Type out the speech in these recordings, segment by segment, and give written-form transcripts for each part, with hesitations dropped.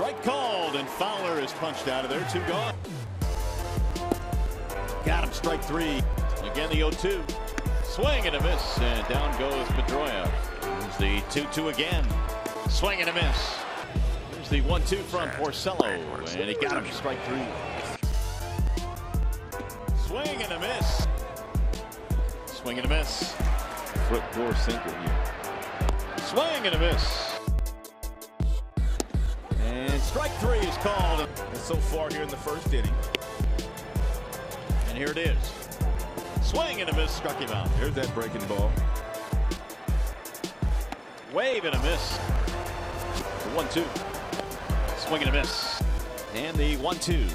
Strike called, and Fowler is punched out of there. 2 gone. Got him. Strike 3. Again, the 0-2. Swing and a miss, and down goes Pedroia. Here's the 2-2 again. Swing and a miss. Here's the 1-2 from Porcello, and he got him. Strike 3. Swing and a miss. Swing and a miss. Front door sinker here. Swing and a miss. And strike 3 is called. And so far here in the first inning. And here it is. Swing and a miss. Struck him out. Here's that breaking ball. Wave and a miss. The 1-2. Swing and a miss. And the 1-2.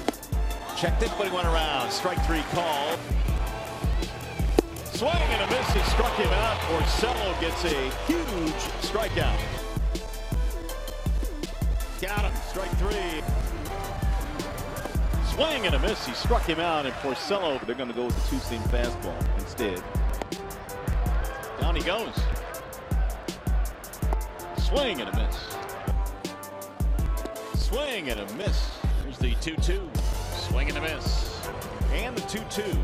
Checked it, but he went around. Strike 3 called. Swing and a miss. He struck him out. Porcello gets a huge strikeout. Got him. Strike 3. Swing and a miss. He struck him out. And Porcello, they're going to go with the two-seam fastball instead. Down he goes. Swing and a miss. Swing and a miss. Here's the 2-2. Swing and a miss. And the 2-2.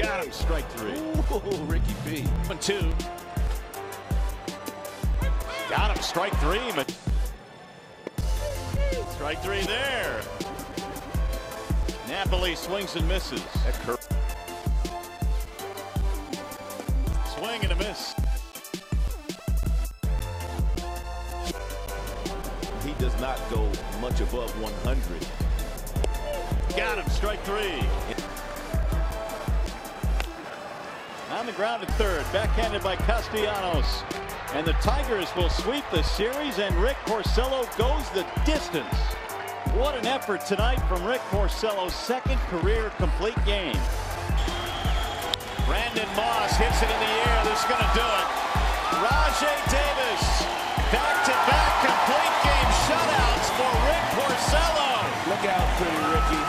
Got him. Strike 3. Ooh, Ricky B. 1-2. Got him. Strike 3. Strike 3 there. Napoli swings and misses. Swing and a miss. He does not go much above 100. Got him. Strike 3. On the ground at third. Backhanded by Castellanos. And the Tigers will sweep the series, and Rick Porcello goes the distance. What an effort tonight from Rick Porcello's second career complete game. Brandon Moss hits it in the air. This is going to do it. Rajay Davis. Back-to-back complete game shutouts for Rick Porcello. Look out, pretty Ricky.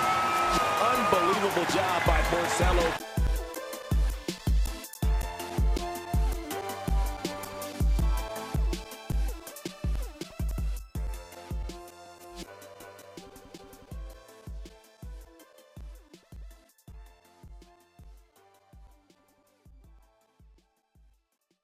Unbelievable job by Porcello.